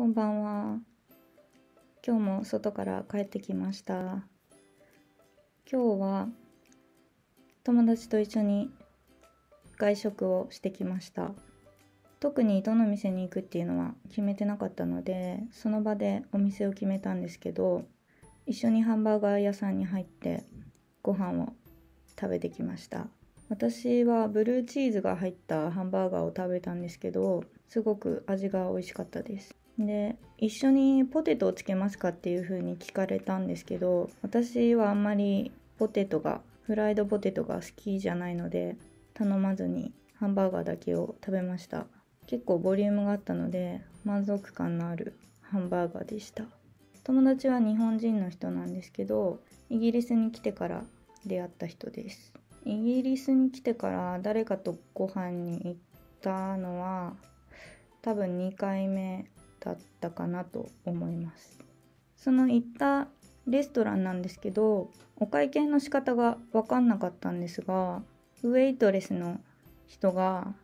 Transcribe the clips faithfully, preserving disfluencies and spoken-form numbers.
こんばんは。今日も外から帰ってきました。今日は友達と一緒に外食をしてきました。特にどの店に行くっていうのは決めてなかったので、その場でお店を決めたんですけど、一緒にハンバーガー屋さんに入ってご飯を食べてきました。私はブルーチーズが入ったハンバーガーを食べたんですけど、すごく味が美味しかったです。で、一緒にポテトをつけますかっていう風に聞かれたんですけど、私はあんまりポテトがフライドポテトが好きじゃないので頼まずにハンバーガーだけを食べました。結構ボリュームがあったので満足感のあるハンバーガーでした。友達は日本人の人なんですけど、イギリスに来てから出会った人です。イギリスに来てから誰かとご飯に行ったのは多分にかいめだったかなと思います。その行ったレストランなんですけど、お会計の仕方が分かんなかったんですが、ウェイトレスの人が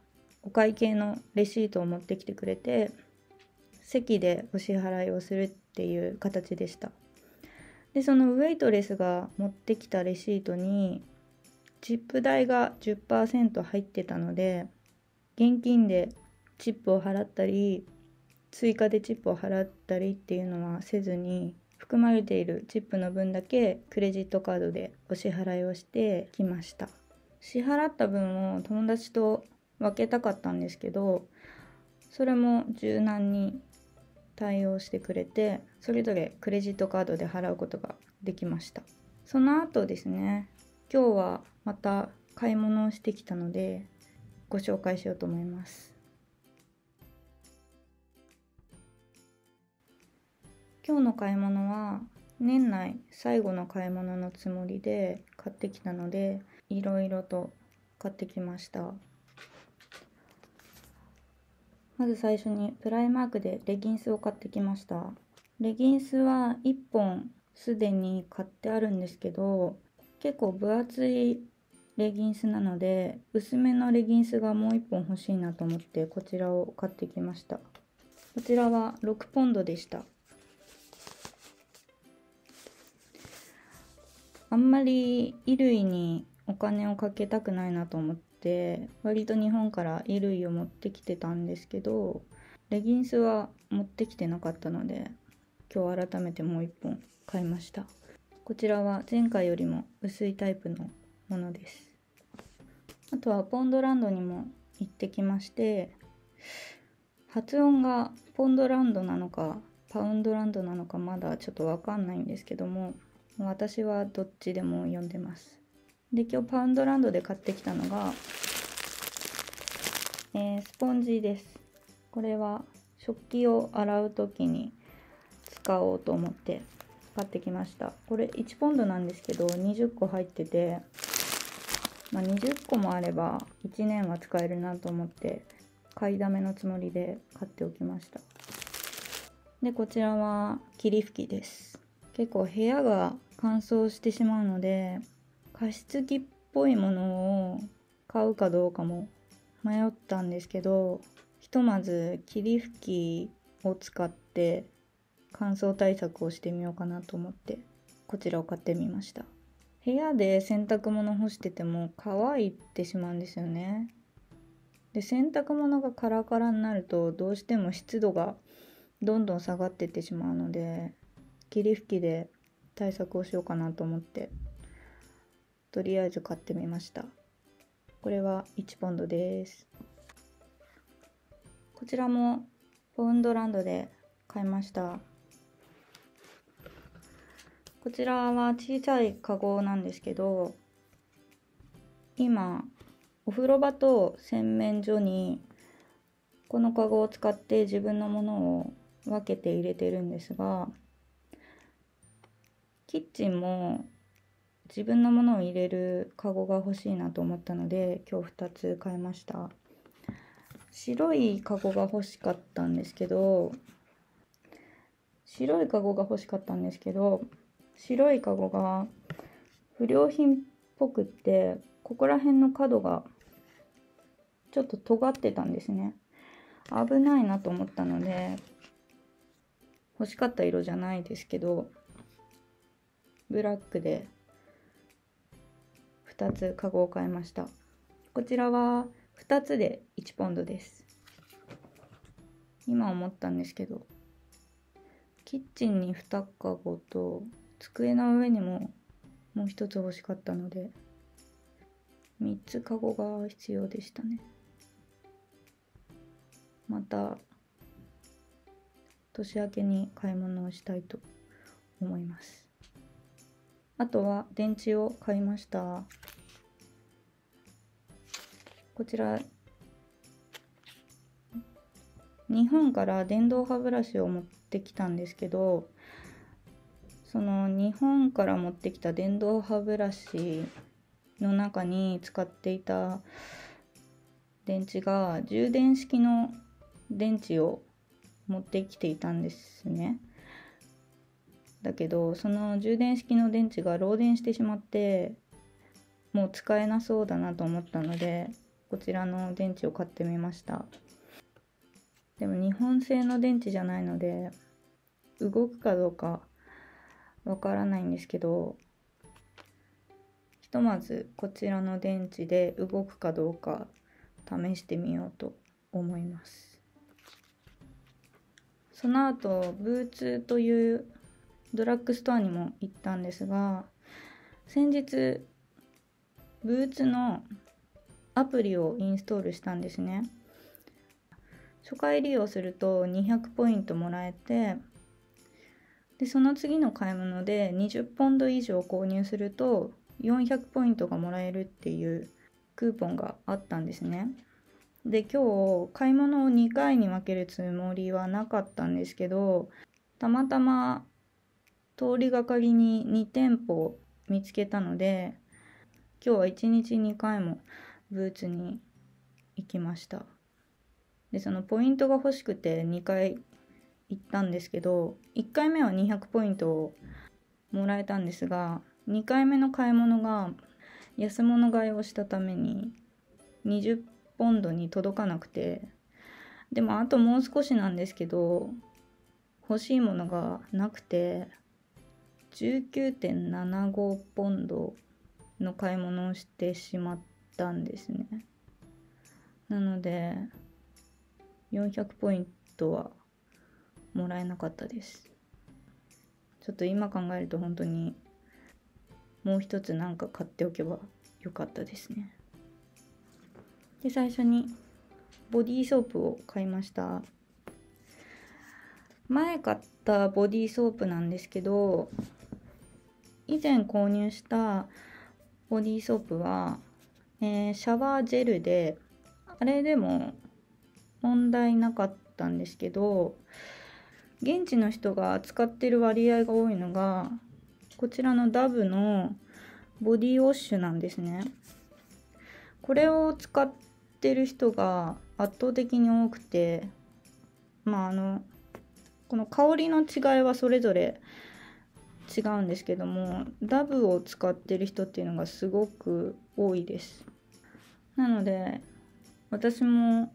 お会計のレシートを持ってきてくれて、席でお支払いをするっていう形でした。で、そのウェイトレスが持ってきたレシートにチップ代が じゅっパーセント 入ってたので、現金でチップを払ったり追加でチップを払ったりっていうのはせずに、含まれているチップの分だけクレジットカードでお支払いをしてきました。支払った分を友達と分けたかったんですけど、それも柔軟に対応してくれて、それぞれクレジットカードで払うことができました。その後ですね、今日はまた買い物をしてきたのでご紹介しようと思います。今日の買い物は年内最後の買い物のつもりで買ってきたので、いろいろと買ってきました。まず最初にプライマークでレギンスを買ってきました。レギンスはいっぽんすでに買ってあるんですけど、結構分厚いレギンスなので薄めのレギンスがもういっぽん欲しいなと思って、こちらを買ってきました。こちらはろくポンドでした。あんまり衣類にお金をかけたくないなと思って、割と日本から衣類を持ってきてたんですけど、レギンスは持ってきてなかったので、今日改めてもういっぽん買いました。こちらは前回よりも薄いタイプのものです。あとはポンドランドにも行ってきまして、発音がポンドランドなのかパウンドランドなのかまだちょっとわかんないんですけども、私はどっちでも読んでます。で、今日パウンドランドで買ってきたのが、えー、スポンジです。これは食器を洗うときに使おうと思って買ってきました。これいちポンドなんですけど、にじゅっこ入ってて、まあ、にじゅっこもあればいちねんは使えるなと思って、買いだめのつもりで買っておきました。で、こちらは霧吹きです。結構部屋が乾燥してしまうので、加湿器っぽいものを買うかどうかも迷ったんですけど、ひとまず霧吹きを使って乾燥対策をしてみようかなと思って、こちらを買ってみました。部屋で洗濯物干してても乾いてしまうんですよね。で、洗濯物がカラカラになるとどうしても湿度がどんどん下がっていってしまうので、霧吹きで対策をしようかなと思って、とりあえず買ってみました。これはいちポンドです。こちらもポウンドランドで買いました。こちらは小さいカゴなんですけど、今お風呂場と洗面所にこのカゴを使って自分のものを分けて入れてるんですが、キッチンも自分のものを入れるカゴが欲しいなと思ったので、今日ふたつ買いました。白いカゴが欲しかったんですけど、白いカゴが欲しかったんですけど、白いカゴが不良品っぽくって、ここら辺の角がちょっと尖ってたんですね。危ないなと思ったので、欲しかった色じゃないですけど、ブラックでふたつカゴを買いました。こちらはふたつでいちポンドです。今思ったんですけど、キッチンににかごと机の上にももうひとつ欲しかったので、みっつカゴが必要でしたね。また年明けに買い物をしたいと思います。あとは電池を買いました。こちら日本から電動歯ブラシを持ってきたんですけど、その日本から持ってきた電動歯ブラシの中に使っていた電池が充電式の電池を持ってきていたんですね。だけどその充電式の電池が漏電してしまって、もう使えなそうだなと思ったので、こちらの電池を買ってみました。でも日本製の電池じゃないので動くかどうかわからないんですけど、ひとまずこちらの電池で動くかどうか試してみようと思います。その後ブーツというドラッグストアにも行ったんですが、先日ブーツのアプリをインストールしたんですね。初回利用するとにひゃくポイントもらえて、でその次の買い物でにじゅうポンド以上購入するとよんひゃくポイントがもらえるっていうクーポンがあったんですね。で今日買い物をにかいに分けるつもりはなかったんですけど、たまたま通りがかりににてんぽ見つけたので、今日はいちにちにかいもブーツに行きました。でそのポイントが欲しくてにかい行ったんですけど、いっかいめはにひゃくポイントをもらえたんですが、にかいめの買い物が安物買いをしたためににじゅうポンドに届かなくて、でもあともう少しなんですけど欲しいものがなくて、じゅうきゅうてんななごポンドの買い物をしてしまったんですね。なのでよんひゃくポイントはもらえなかったです。ちょっと今考えると本当にもう一つなんか買っておけばよかったですね。で最初にボディーソープを買いました。前買ったボディーソープなんですけど、以前購入したボディーソープは、えー、シャワージェルで、あれでも問題なかったんですけど、現地の人が使ってる割合が多いのがこちらのダブのボディウォッシュなんですね。これを使ってる人が圧倒的に多くて、まああのこの香りの違いはそれぞれ違うんですけども、ダブを使ってる人っていうのがすごく多いです。なので私も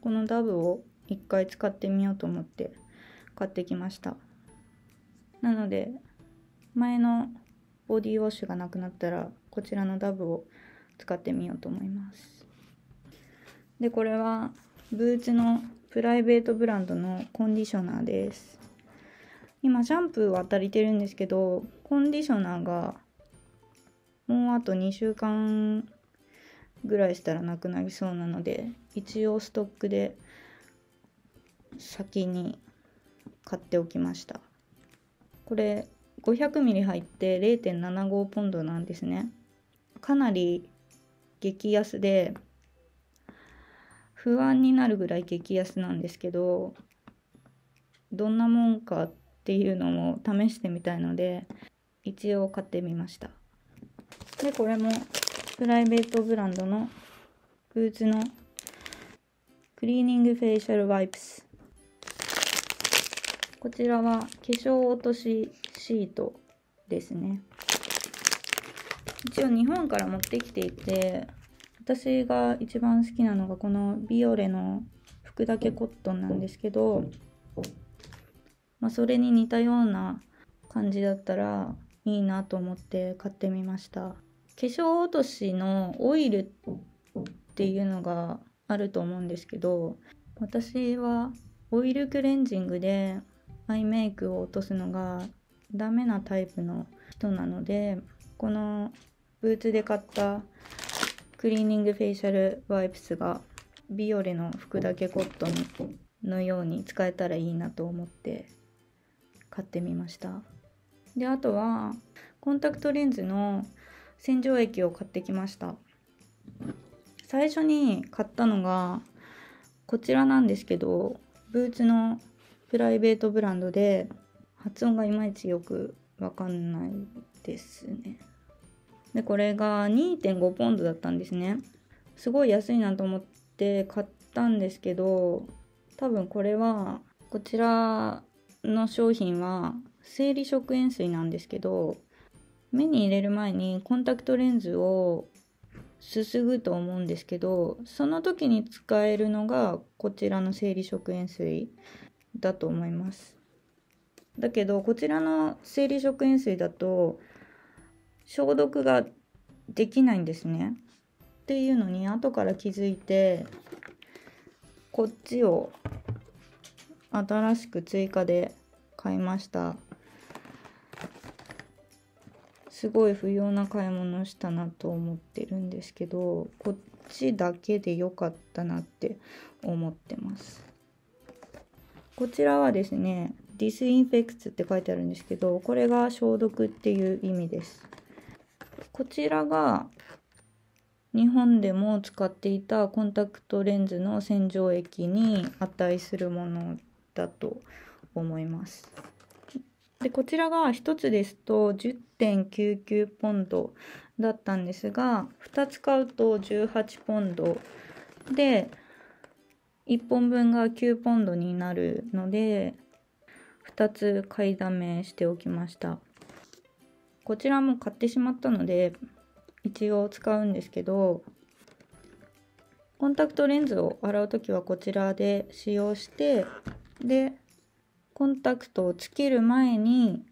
このダブをいっかい使ってみようと思って買ってきました。なので前のボディウォッシュがなくなったらこちらのダブを使ってみようと思います。でこれはブーツのプライベートブランドのコンディショナーです。今シャンプーは足りてるんですけど、コンディショナーがもうあとにしゅうかんぐらいしたらなくなりそうなので、一応ストックで先に買っておきました。これごひゃくミリ入って れいてんななごポンドなんですね。かなり激安で不安になるぐらい激安なんですけど、どんなもんかっていうのも試してみたいので一応買ってみました。でこれもプライベートブランドのブーツのクリーニングフェイシャルワイプス。こちらは化粧落としシートですね。一応日本から持ってきていて、私が一番好きなのがこのビオレの服だけコットンなんですけど、まあ、それに似たような感じだったらいいなと思って買ってみました。化粧落としのオイルっていうのがあると思うんですけど、私はオイルクレンジングでアイメイクを落とすのがダメなタイプの人なので、このブーツで買ったクリーニングフェイシャルワイプスがビオレの服だけコットンのように使えたらいいなと思って買ってみました。で、あとはコンタクトレンズの洗浄液を買ってきました。最初に買ったのがこちらなんですけど、ブーツのプライベートブランドで、発音がいまいちよくわかんないですね。で、これが にてんご ポンドだったんですね。すごい安いなと思って買ったんですけど、多分これは、こちらの商品は生理食塩水なんですけど、目に入れる前にコンタクトレンズをすすぐと思うんですけど、その時に使えるのがこちらの生理食塩水だと思います。だけどこちらの生理食塩水だと消毒ができないんですね。っていうのに後から気づいて、こっちを新しく追加で買いました。すごい不要な買い物をしたなと思ってるんですけど、こっちだけで良かったなって思ってます。こちらはですね、ディスインフェクツって書いてあるんですけど、これが消毒っていう意味です。こちらが日本でも使っていたコンタクトレンズの洗浄液に値するものだと思います。で、こちらがひとつですと じゅってんきゅうきゅう ポンドだったんですが、ふたつ買うとじゅうはちポンドで、いっぽんぶんがきゅうポンドになるので、ふたつ買いだめしておきました。こちらも買ってしまったので、一応使うんですけど、コンタクトレンズを洗うときはこちらで使用して、で、コンタクトをつける前に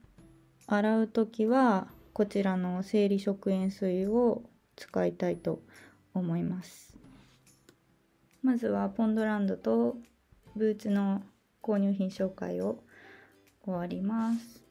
洗うときはこちらの生理食塩水を使いたいと思います。まずはポンドランドとブーツの購入品紹介を終わります。